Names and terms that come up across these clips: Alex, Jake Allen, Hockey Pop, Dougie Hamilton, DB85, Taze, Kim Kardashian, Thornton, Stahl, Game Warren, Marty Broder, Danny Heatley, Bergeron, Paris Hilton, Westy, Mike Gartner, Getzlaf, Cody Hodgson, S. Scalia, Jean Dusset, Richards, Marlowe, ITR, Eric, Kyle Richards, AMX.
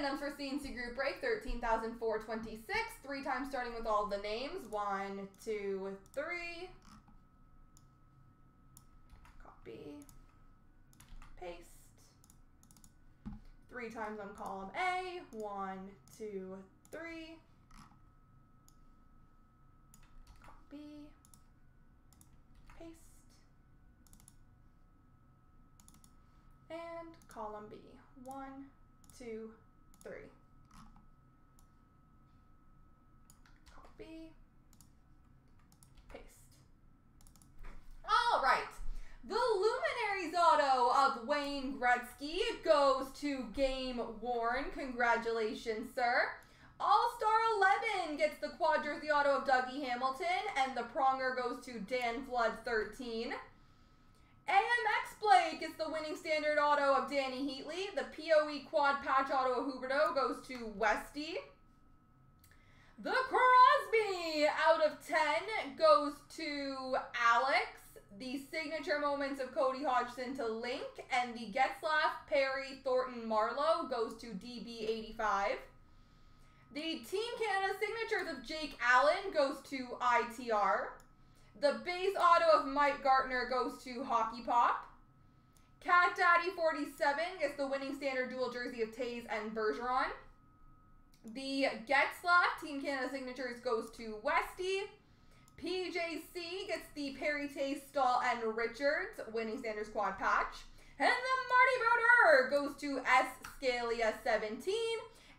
Random for CNC Group Break, 13,426. Three times starting with all the names. One, two, three. Copy. Paste. Three times on column A. One, two, three. Copy. Paste. And column B. One, two, three. Copy. Paste. All right. The Luminaries auto of Wayne Gretzky goes to Game Warren. Congratulations, sir. All-Star 11 gets the quad jersey auto of Dougie Hamilton, and the Pronger goes to Dan Flood 13. AMX Blake gets the winning standard auto of Danny Heatley. The PoE quad patch auto of Huberto goes to Westy. The Crosby out of 10 goes to Alex. The signature moments of Cody Hodgson to Link. And the Getzlaf, Perry, Thornton, Marlowe goes to DB85. The Team Canada signatures of Jake Allen goes to ITR. The base auto of Mike Gartner goes to Hockey Pop. Cat Daddy 47 gets the winning standard dual jersey of Taze and Bergeron. The Getzlaf Team Canada signatures goes to Westy. PJC gets the Perry, Taze, Stahl, and Richards winning standards quad patch. And the Marty Broder goes to S. Scalia 17.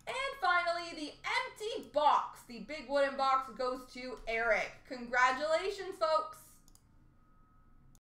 And finally, the empty box, the big wooden box, goes to Eric. Congratulations, folks.